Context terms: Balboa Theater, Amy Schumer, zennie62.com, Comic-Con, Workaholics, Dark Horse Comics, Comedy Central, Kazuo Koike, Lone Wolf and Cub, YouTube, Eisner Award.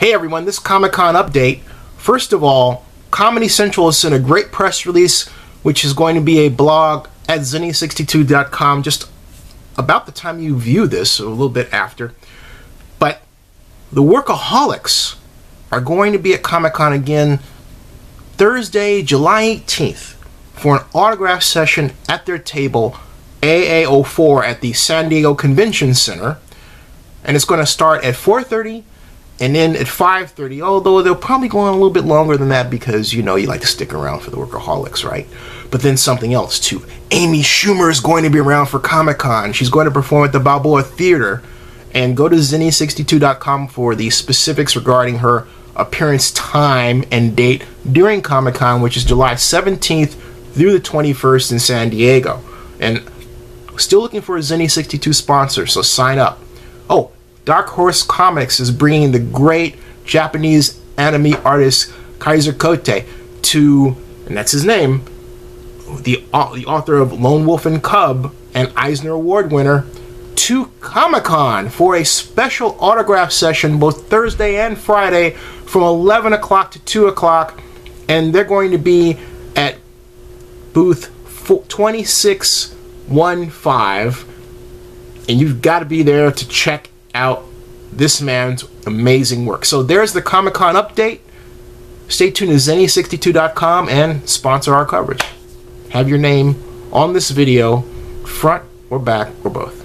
Hey everyone, this Comic-Con update. First of all, Comedy Central has sent a great press release, which is going to be a blog at zennie62.com just about the time you view this, so a little bit after. But the Workaholics are going to be at Comic-Con again Thursday, July 18th for an autograph session at their table, AA04 at the San Diego Convention Center. And it's going to start at 4:30. And then at 5:30, although they'll probably go on a little bit longer than that because, you know, you like to stick around for the Workaholics, right? But then something else, too. Amy Schumer is going to be around for Comic-Con. She's going to perform at the Balboa Theater. And go to zennie62.com for the specifics regarding her appearance time and date during Comic-Con, which is July 17th through the 21st in San Diego. And still looking for a Zennie62 sponsor, so sign up. Oh, Dark Horse Comics is bringing the great Japanese anime artist Kazuo Koike to, and that's his name, the author of Lone Wolf and Cub, an Eisner Award winner, to Comic-Con for a special autograph session both Thursday and Friday from 11 o'clock to 2 o'clock. And they're going to be at booth 2615. And you've got to be there to check out this man's amazing work. So there's the Comic-Con update. Stay tuned to zennie62.com and sponsor our coverage. Have your name on this video, front or back or both.